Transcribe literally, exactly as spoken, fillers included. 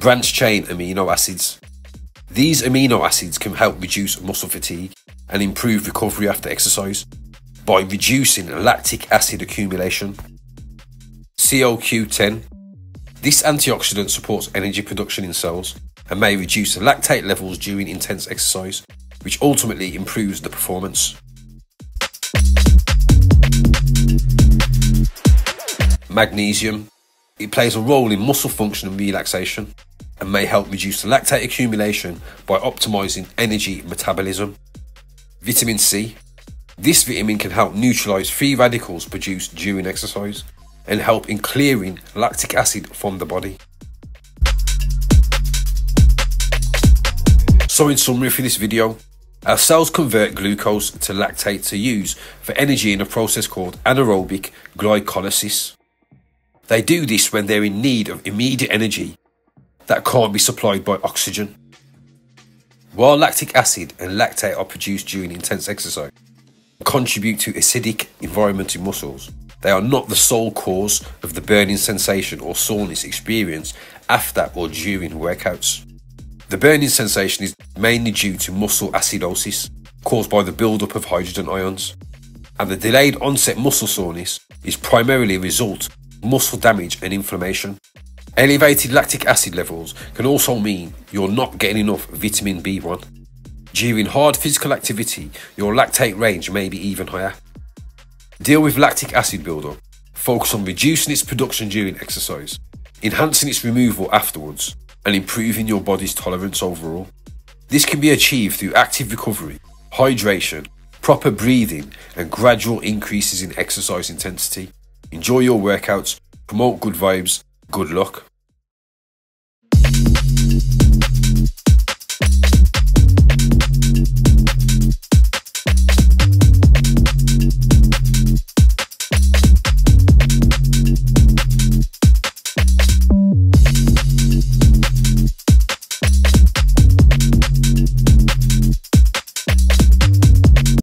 branched chain amino acids. These amino acids can help reduce muscle fatigue and improve recovery after exercise by reducing lactic acid accumulation. C O Q ten. This antioxidant supports energy production in cells and may reduce the lactate levels during intense exercise, which ultimately improves the performance. Magnesium. It plays a role in muscle function and relaxation and may help reduce the lactate accumulation by optimizing energy metabolism. Vitamin C. This vitamin can help neutralize free radicals produced during exercise and help in clearing lactic acid from the body. So in summary for this video, our cells convert glucose to lactate to use for energy in a process called anaerobic glycolysis. They do this when they're in need of immediate energy that can't be supplied by oxygen. While lactic acid and lactate are produced during intense exercise and contribute to acidic environment in muscles, they are not the sole cause of the burning sensation or soreness experienced after or during workouts. The burning sensation is mainly due to muscle acidosis caused by the buildup of hydrogen ions, and the delayed onset muscle soreness is primarily a result of muscle damage and inflammation. Elevated lactic acid levels can also mean you're not getting enough vitamin B one. During hard physical activity, your lactate range may be even higher. Deal with lactic acid buildup. Focus on reducing its production during exercise, enhancing its removal afterwards, and improving your body's tolerance overall. This can be achieved through active recovery, hydration, proper breathing, and gradual increases in exercise intensity. Enjoy your workouts, promote good vibes, good luck.